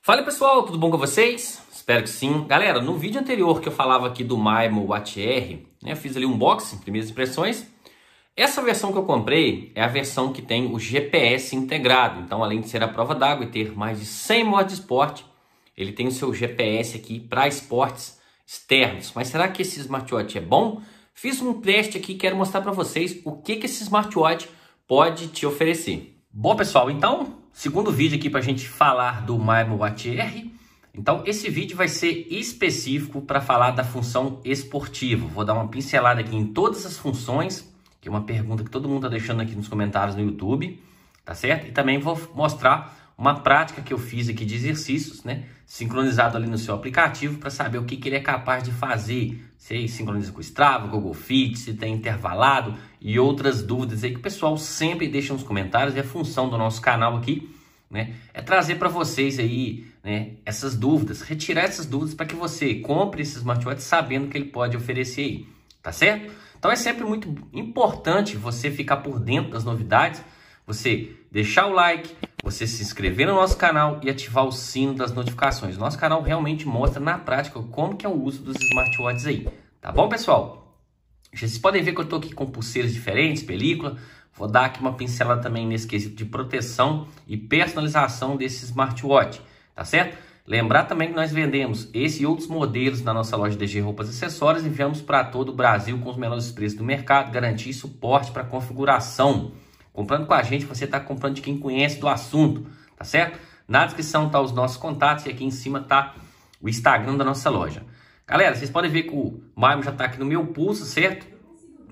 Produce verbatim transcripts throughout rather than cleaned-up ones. Fala pessoal, tudo bom com vocês? Espero que sim. Galera, no vídeo anterior que eu falava aqui do Maimo Watch R, né, eu fiz ali um unboxing, primeiras impressões. Essa versão que eu comprei é a versão que tem o G P S integrado. Então, além de ser a prova d'água e ter mais de cem modos de esporte, ele tem o seu G P S aqui para esportes externos. Mas será que esse smartwatch é bom? Fiz um teste aqui, quero mostrar para vocês o que, que esse smartwatch pode te oferecer. Bom pessoal, então, segundo vídeo aqui para a gente falar do Maimo Watch R. Então esse vídeo vai ser específico para falar da função esportiva. Vou dar uma pincelada aqui em todas as funções, que é uma pergunta que todo mundo está deixando aqui nos comentários no YouTube, tá certo? E também vou mostrar uma prática que eu fiz aqui de exercícios, né? Sincronizado ali no seu aplicativo para saber o que, que ele é capaz de fazer. Se sincroniza com o Strava, Google Fit, se tem intervalado e outras dúvidas aí que o pessoal sempre deixa nos comentários. E a função do nosso canal aqui, né, é trazer para vocês aí, né, essas dúvidas, retirar essas dúvidas para que você compre esse smartwatch sabendo o que ele pode oferecer aí, tá certo? Então é sempre muito importante você ficar por dentro das novidades, você deixar o like, você se inscrever no nosso canal e ativar o sino das notificações. Nosso canal realmente mostra na prática como que é o uso dos smartwatches aí, tá bom pessoal? Vocês podem ver que eu estou aqui com pulseiras diferentes, película. Vou dar aqui uma pincelada também nesse quesito de proteção e personalização desse smartwatch, tá certo? Lembrar também que nós vendemos esse e outros modelos na nossa loja D G Roupas e Acessórios e enviamos para todo o Brasil com os melhores preços do mercado, garantia e suporte para configuração. Comprando com a gente, você está comprando de quem conhece do assunto, tá certo? Na descrição estão os nossos contatos e aqui em cima está o Instagram da nossa loja. Galera, vocês podem ver que o Maimo já está aqui no meu pulso, certo?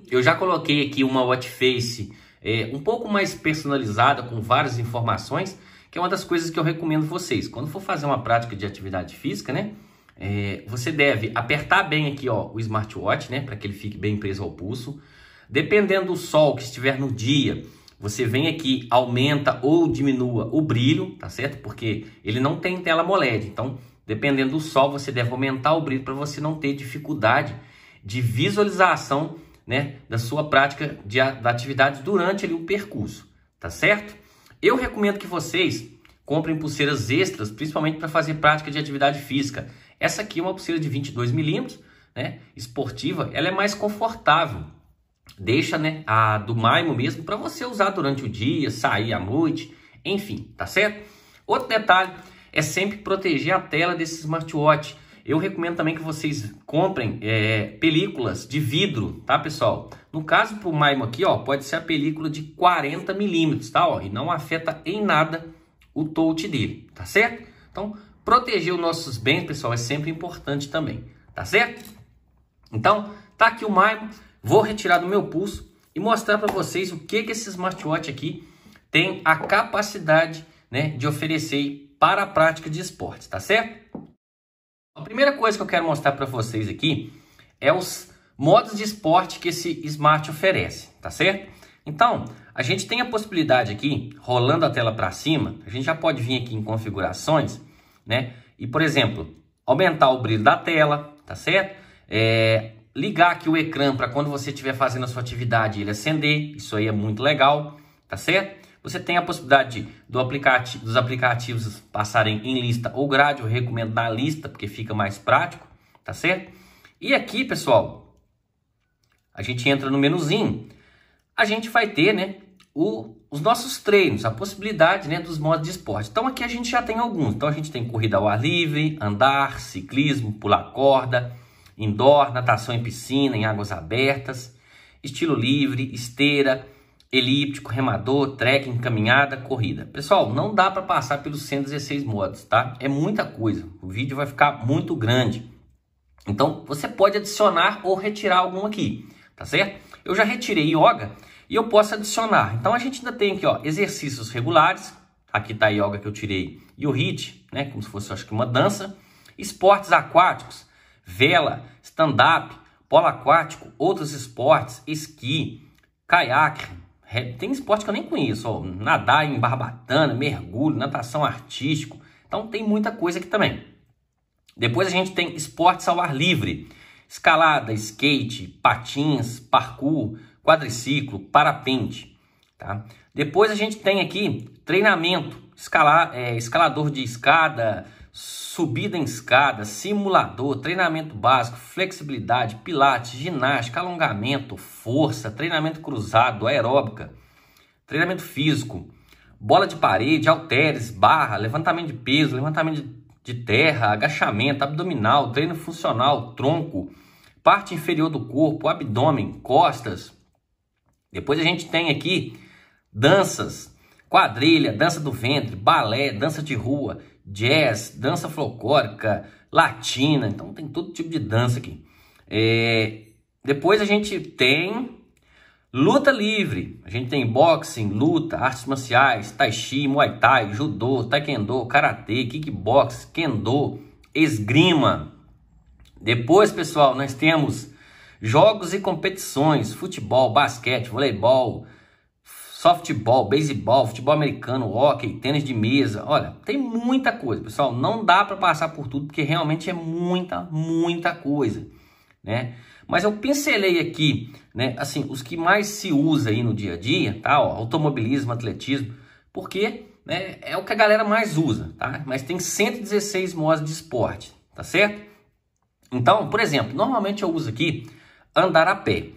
Eu já coloquei aqui uma watch face é, um pouco mais personalizada, com várias informações, que é uma das coisas que eu recomendo vocês. Quando for fazer uma prática de atividade física, né? É, você deve apertar bem aqui ó, o smartwatch, né? Para que ele fique bem preso ao pulso. Dependendo do sol que estiver no dia, você vem aqui, aumenta ou diminua o brilho, tá certo? Porque ele não tem tela AMOLED, então dependendo do sol você deve aumentar o brilho para você não ter dificuldade de visualização, né, da sua prática de atividades durante ali, o percurso, tá certo? Eu recomendo que vocês comprem pulseiras extras, principalmente para fazer prática de atividade física. Essa aqui é uma pulseira de vinte e dois milímetros, né, esportiva, ela é mais confortável. Deixa, né, a do Maimo mesmo para você usar durante o dia, sair à noite, enfim, tá certo? Outro detalhe é sempre proteger a tela desse smartwatch. Eu recomendo também que vocês comprem é, películas de vidro, tá pessoal? No caso pro Maimo aqui, ó, pode ser a película de quarenta milímetros, tá? Ó, e não afeta em nada o touch dele, tá certo? Então, proteger os nossos bens, pessoal, é sempre importante também, tá certo? Então, tá aqui o Maimo. Vou retirar do meu pulso e mostrar para vocês o que, que esse smartwatch aqui tem a capacidade, né, de oferecer para a prática de esportes, tá certo? A primeira coisa que eu quero mostrar para vocês aqui é os modos de esporte que esse smart oferece, tá certo? Então, a gente tem a possibilidade aqui, rolando a tela para cima, a gente já pode vir aqui em configurações, né? E, por exemplo, aumentar o brilho da tela, tá certo? É... Ligar aqui o ecrã para quando você estiver fazendo a sua atividade ele acender, isso aí é muito legal, tá certo? Você tem a possibilidade do aplicativo, dos aplicativos passarem em lista ou grade, eu recomendo na lista porque fica mais prático, tá certo? E aqui, pessoal, a gente entra no menuzinho, a gente vai ter, né, o, os nossos treinos, a possibilidade, né, dos modos de esporte. Então aqui a gente já tem alguns, então a gente tem corrida ao ar livre, andar, ciclismo, pular corda, indoor, natação em piscina, em águas abertas, estilo livre, esteira, elíptico, remador, trekking, caminhada, corrida. Pessoal, não dá para passar pelos cento e dezesseis modos, tá? É muita coisa, o vídeo vai ficar muito grande. Então, você pode adicionar ou retirar algum aqui, tá certo? Eu já retirei yoga e eu posso adicionar. Então, a gente ainda tem aqui, ó, exercícios regulares. Aqui tá a yoga que eu tirei e o HIIT, né? Como se fosse, acho que uma dança. Esportes aquáticos. Vela, stand-up, polo aquático, outros esportes, esqui, caiaque, tem esporte que eu nem conheço, ó, nadar em barbatana, mergulho, natação artístico, então tem muita coisa aqui também. Depois a gente tem esportes ao ar livre, escalada, skate, patins, parkour, quadriciclo, parapente, tá? Depois a gente tem aqui treinamento, escalar, é, escalador de escada, subida em escada, simulador, treinamento básico, flexibilidade, pilates, ginástica, alongamento, força, treinamento cruzado, aeróbica, treinamento físico, bola de parede, halteres, barra, levantamento de peso, levantamento de terra, agachamento, abdominal, treino funcional, tronco, parte inferior do corpo, abdômen, costas. Depois a gente tem aqui danças, quadrilha, dança do ventre, balé, dança de rua, jazz, dança folclórica, latina. Então tem todo tipo de dança aqui. É... Depois a gente tem luta livre. A gente tem boxing, luta, artes marciais, tai chi, muay thai, judô, taekwondo, karatê, kickbox, kendo, esgrima. Depois, pessoal, nós temos jogos e competições, futebol, basquete, voleibol, softball, beisebol, futebol americano, hóquei, tênis de mesa. Olha, tem muita coisa, pessoal. Não dá para passar por tudo, porque realmente é muita, muita coisa, né? Mas eu pincelei aqui, né? Assim, os que mais se usa aí no dia a dia, tá? Ó, automobilismo, atletismo, porque, né, é o que a galera mais usa, tá? Mas tem cento e dezesseis modos de esporte, tá certo? Então, por exemplo, normalmente eu uso aqui andar a pé.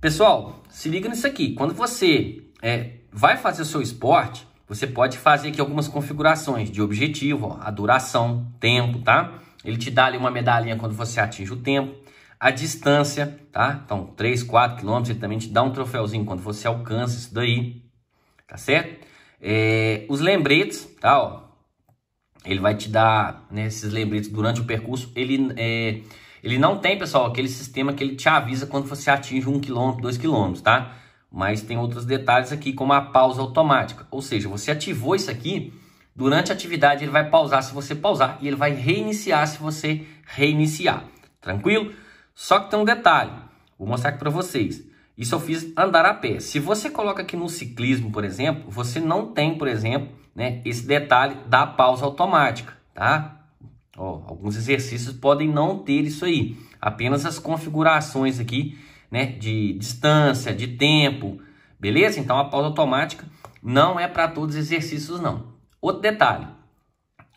Pessoal, se liga nisso aqui. Quando você é, vai fazer o seu esporte, você pode fazer aqui algumas configurações de objetivo, ó, a duração, tempo, tá? Ele te dá ali uma medalhinha quando você atinge o tempo, a distância, tá? Então, três, quatro quilômetros, ele também te dá um troféuzinho quando você alcança isso daí, tá certo? É, os lembretes, tá? Ó, ele vai te dar, né, esses lembretes durante o percurso. Ele é... Ele não tem, pessoal, aquele sistema que ele te avisa quando você atinge um quilômetro, dois quilômetros, tá? Mas tem outros detalhes aqui, como a pausa automática. Ou seja, você ativou isso aqui, durante a atividade ele vai pausar se você pausar e ele vai reiniciar se você reiniciar. Tranquilo? Só que tem um detalhe, vou mostrar aqui para vocês. Isso eu fiz andar a pé. Se você coloca aqui no ciclismo, por exemplo, você não tem, por exemplo, né, esse detalhe da pausa automática, tá? Oh, alguns exercícios podem não ter isso aí, apenas as configurações aqui, né, de distância, de tempo, beleza? Então a pausa automática não é para todos os exercícios, não. Outro detalhe,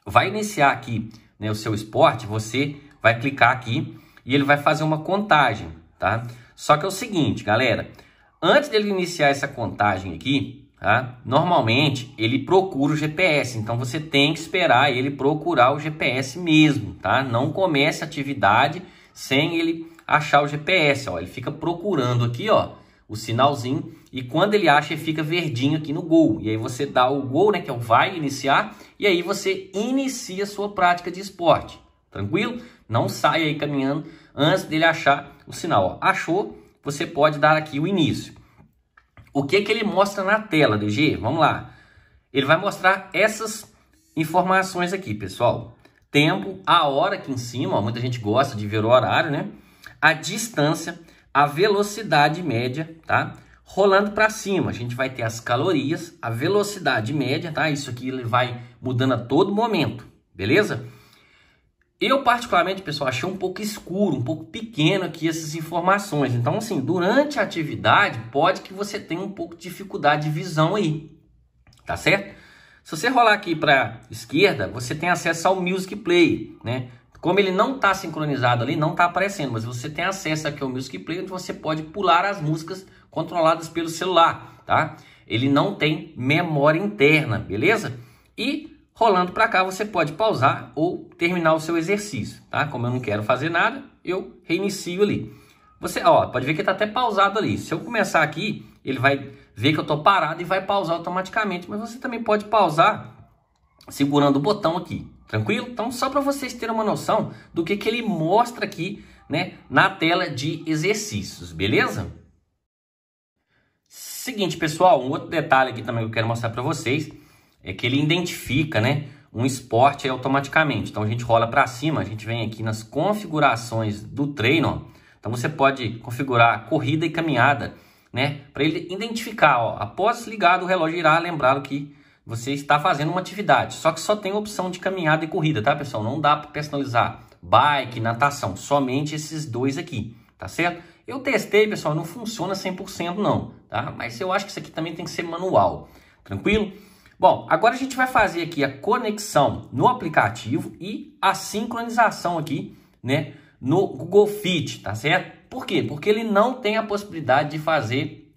vai iniciar aqui, né, o seu esporte, você vai clicar aqui e ele vai fazer uma contagem, tá? Só que é o seguinte, galera, antes dele iniciar essa contagem aqui, tá? Normalmente ele procura o G P S, então você tem que esperar ele procurar o G P S mesmo, tá? Não comece a atividade sem ele achar o G P S, ó. Ele fica procurando aqui, ó, o sinalzinho, e quando ele acha, ele fica verdinho aqui no gol, e aí você dá o gol, né, que é o vai iniciar, e aí você inicia a sua prática de esporte, tranquilo? Não saia aí caminhando antes dele achar o sinal, ó. Achou, você pode dar aqui o início. O que que ele mostra na tela, D G? Vamos lá. Ele vai mostrar essas informações aqui, pessoal. Tempo, a hora aqui em cima, ó, muita gente gosta de ver o horário, né? A distância, a velocidade média, tá? Rolando para cima, a gente vai ter as calorias, a velocidade média, tá? Isso aqui ele vai mudando a todo momento, beleza? Eu, particularmente, pessoal, achei um pouco escuro, um pouco pequeno aqui essas informações. Então, assim, durante a atividade, pode que você tenha um pouco de dificuldade de visão aí, tá certo? Se você rolar aqui para esquerda, você tem acesso ao Music Play, né? Como ele não está sincronizado ali, não está aparecendo, mas você tem acesso aqui ao Music Play, onde você pode pular as músicas controladas pelo celular, tá? Ele não tem memória interna, beleza? E... rolando para cá, você pode pausar ou terminar o seu exercício, tá? Como eu não quero fazer nada, eu reinicio ali. Você, ó, pode ver que tá até pausado ali. Se eu começar aqui, ele vai ver que eu tô parado e vai pausar automaticamente. Mas você também pode pausar segurando o botão aqui, tranquilo? Então, só para vocês terem uma noção do que que ele mostra aqui, né, na tela de exercícios, beleza? Seguinte, pessoal, um outro detalhe aqui também que eu quero mostrar para vocês é que ele identifica, né, um esporte aí automaticamente. Então a gente rola para cima, a gente vem aqui nas configurações do treino, ó. Então você pode configurar corrida e caminhada, né, para ele identificar, ó, após ligado o relógio irá lembrar que você está fazendo uma atividade. Só que só tem opção de caminhada e corrida, tá, pessoal? Não dá para personalizar bike, natação, somente esses dois aqui, tá certo? Eu testei, pessoal, não funciona cem por cento não, tá? Mas eu acho que isso aqui também tem que ser manual, tranquilo? Bom, agora a gente vai fazer aqui a conexão no aplicativo e a sincronização aqui, né, no Google Fit, tá certo? Por quê? Porque ele não tem a possibilidade de fazer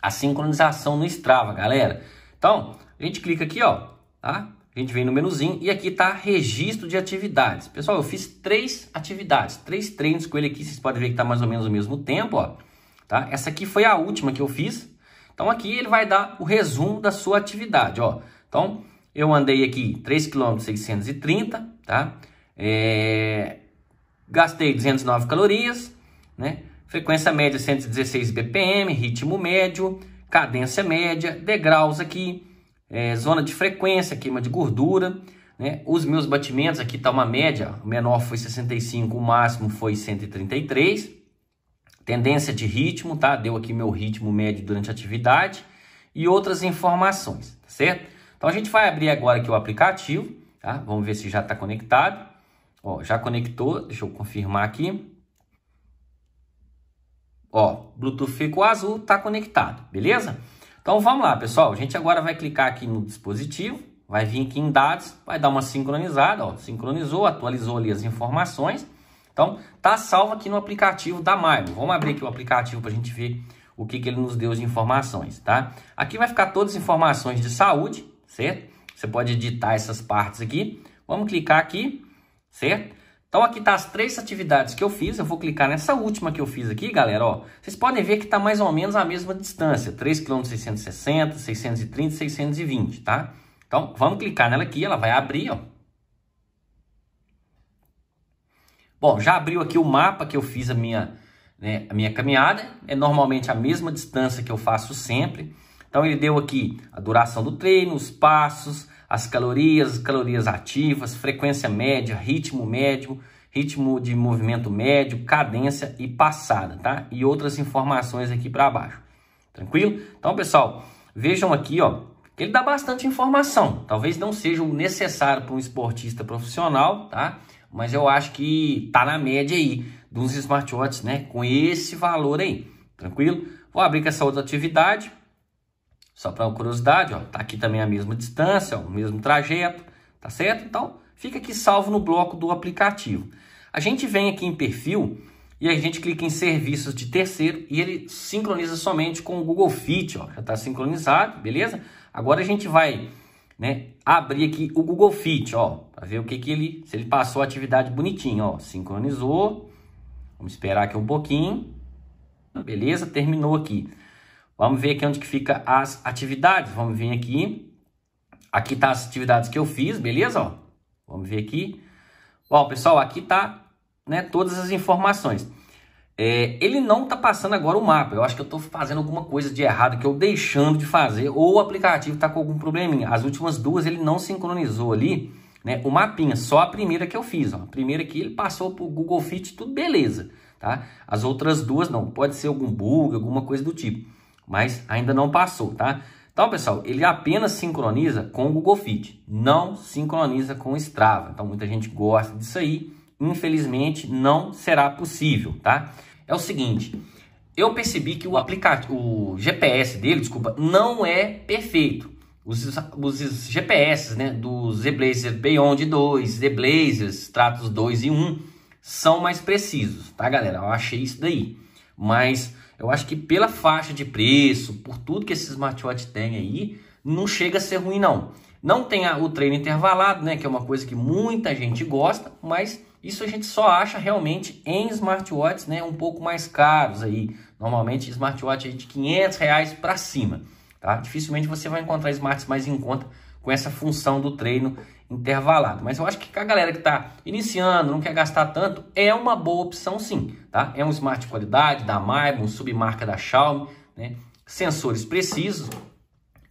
a sincronização no Strava, galera. Então, a gente clica aqui, ó, tá? A gente vem no menuzinho e aqui tá registro de atividades. Pessoal, eu fiz três atividades, três treinos com ele aqui, vocês podem ver que tá mais ou menos o mesmo tempo, ó, tá? Essa aqui foi a última que eu fiz. Então aqui ele vai dar o resumo da sua atividade, ó. Então, eu andei aqui três quilômetros seiscentos e trinta, tá? É... Gastei duzentas e nove calorias, né? Frequência média cento e dezesseis B P M, ritmo médio, cadência média, degraus aqui, é, zona de frequência, queima de gordura, né? Os meus batimentos aqui tá uma média, o menor foi sessenta e cinco, o máximo foi cento e trinta e três. Tendência de ritmo, tá? Deu aqui meu ritmo médio durante a atividade e outras informações, tá certo? Então a gente vai abrir agora aqui o aplicativo, tá? Vamos ver se já tá conectado. Ó, já conectou, deixa eu confirmar aqui. Ó, Bluetooth ficou azul, tá conectado, beleza? Então vamos lá, pessoal. A gente agora vai clicar aqui no dispositivo, vai vir aqui em dados, vai dar uma sincronizada, ó, sincronizou, atualizou ali as informações. Então tá salvo aqui no aplicativo da Maimo. Vamos abrir aqui o aplicativo para a gente ver o que que ele nos deu de informações, tá? Aqui vai ficar todas as informações de saúde, certo? Você pode editar essas partes aqui. Vamos clicar aqui, certo? Então aqui tá as três atividades que eu fiz. Eu vou clicar nessa última que eu fiz aqui, galera, ó. Vocês podem ver que tá mais ou menos a mesma distância, três quilômetros seiscentos e sessenta, seiscentos e trinta, seiscentos e vinte, tá? Então vamos clicar nela aqui, ela vai abrir, ó. Bom, já abriu aqui o mapa que eu fiz a minha, né, a minha caminhada. É normalmente a mesma distância que eu faço sempre. Então ele deu aqui a duração do treino, os passos, as calorias, calorias ativas, frequência média, ritmo médio, ritmo de movimento médio, cadência e passada, tá? E outras informações aqui para baixo. Tranquilo? Então, pessoal, vejam aqui, ó, que ele dá bastante informação. Talvez não seja o necessário para um esportista profissional, tá? Mas eu acho que tá na média aí dos smartwatches, né? Com esse valor aí, tranquilo? Vou abrir com essa outra atividade. Só para curiosidade, ó, tá aqui também a mesma distância, ó, o mesmo trajeto, tá certo? Então, fica aqui salvo no bloco do aplicativo. A gente vem aqui em perfil e a gente clica em serviços de terceiro e ele sincroniza somente com o Google Fit, ó, já tá sincronizado, beleza? Agora a gente vai, né, abrir aqui o Google Fit, ó, para ver o que que ele, se ele passou a atividade bonitinho, ó, sincronizou. Vamos esperar aqui um pouquinho. Beleza, terminou aqui. Vamos ver aqui onde que fica as atividades. Vamos vir aqui. Aqui tá as atividades que eu fiz, beleza? Ó, vamos ver aqui. Bom, pessoal, aqui tá, né, todas as informações. É, ele não tá passando agora o mapa. Eu acho que eu tô fazendo alguma coisa de errado, que eu deixando de fazer, ou o aplicativo tá com algum probleminha. As últimas duas ele não sincronizou ali, né, o mapinha. Só a primeira que eu fiz, ó. A primeira aqui ele passou pro Google Fit, tudo beleza, tá? As outras duas não. Pode ser algum bug, alguma coisa do tipo. Mas ainda não passou, tá? Então, pessoal, ele apenas sincroniza com o Google Fit, não sincroniza com o Strava. Então, muita gente gosta disso aí. Infelizmente, não será possível, tá? É o seguinte, eu percebi que o aplicativo, o G P S dele, desculpa, não é perfeito. Os, os G P S, né, do Zblazer Beyond dois, Zblazer Tratos dois e um, são mais precisos, tá, galera? Eu achei isso daí. Mas eu acho que pela faixa de preço, por tudo que esse smartwatch tem aí, não chega a ser ruim, não. Não tem a, o treino intervalado, né, que é uma coisa que muita gente gosta, mas isso a gente só acha realmente em smartwatches, né, um pouco mais caros aí. Normalmente smartwatch é de quinhentos reais para cima, tá? Dificilmente você vai encontrar smarts mais em conta com essa função do treino intervalado. Mas eu acho que a galera que está iniciando, não quer gastar tanto, é uma boa opção sim, tá? É um smart de qualidade da Maimo, submarca da Xiaomi, né? Sensores precisos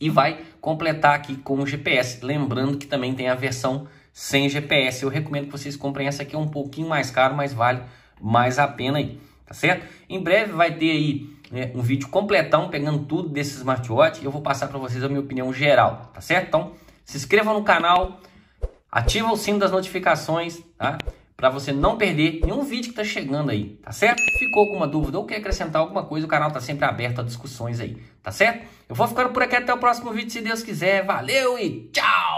e vai completar aqui com o G P S. Lembrando que também tem a versão sem G P S. Eu recomendo que vocês comprem essa aqui, é um pouquinho mais caro, mas vale mais a pena aí, tá certo? Em breve vai ter aí, né, um vídeo completão pegando tudo desse smartwatch. Eu vou passar para vocês a minha opinião geral, tá certo? Então, se inscrevam no canal, ativa o sino das notificações, tá? para você não perder nenhum vídeo que tá chegando aí, tá certo? Ficou alguma dúvida ou quer acrescentar alguma coisa, o canal tá sempre aberto a discussões aí, tá certo? Eu vou ficando por aqui, até o próximo vídeo, se Deus quiser. Valeu e tchau!